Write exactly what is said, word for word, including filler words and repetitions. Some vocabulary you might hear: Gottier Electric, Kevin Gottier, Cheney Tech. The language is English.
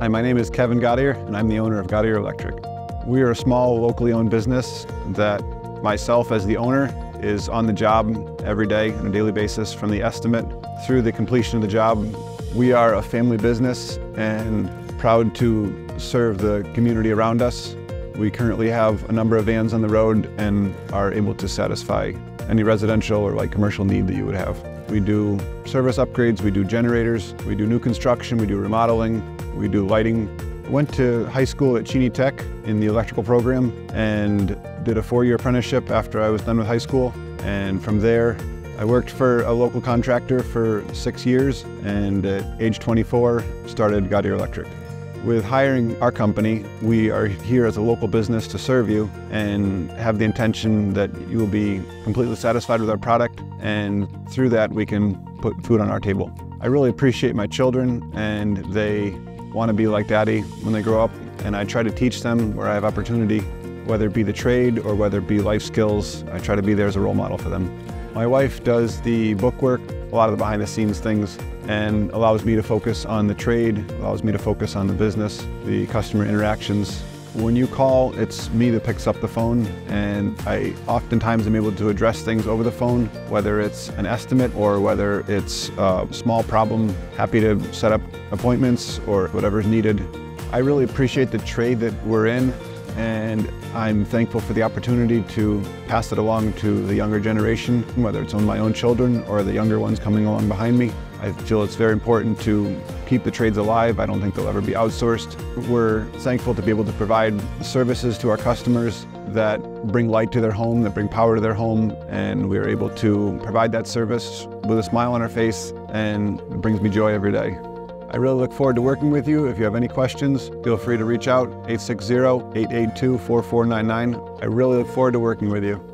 Hi, my name is Kevin Gottier, and I'm the owner of Gottier Electric. We are a small, locally owned business that myself as the owner is on the job every day on a daily basis from the estimate through the completion of the job. We are a family business and proud to serve the community around us. We currently have a number of vans on the road and are able to satisfy any residential or like commercial need that you would have. We do service upgrades, we do generators, we do new construction, we do remodeling, we do lighting. I went to high school at Cheney Tech in the electrical program and did a four-year apprenticeship after I was done with high school. And from there, I worked for a local contractor for six years and at age twenty-four, started Gottier Electric. With hiring our company, we are here as a local business to serve you and have the intention that you will be completely satisfied with our product, and through that we can put food on our table. I really appreciate my children, and they want to be like Daddy when they grow up, and I try to teach them where I have opportunity, whether it be the trade or whether it be life skills. I try to be there as a role model for them. My wife does the bookwork, a lot of the behind the scenes things, and allows me to focus on the trade, allows me to focus on the business, the customer interactions. When you call, it's me that picks up the phone, and I oftentimes am able to address things over the phone, whether it's an estimate or whether it's a small problem. Happy to set up appointments or whatever's needed. I really appreciate the trade that we're in, and I'm thankful for the opportunity to pass it along to the younger generation, whether it's on my own children or the younger ones coming along behind me. I feel it's very important to keep the trades alive. I don't think they'll ever be outsourced. We're thankful to be able to provide services to our customers that bring light to their home, that bring power to their home, and we're able to provide that service with a smile on our face, and it brings me joy every day. I really look forward to working with you. If you have any questions, feel free to reach out, eight six zero, eight eight two, four four nine nine. I really look forward to working with you.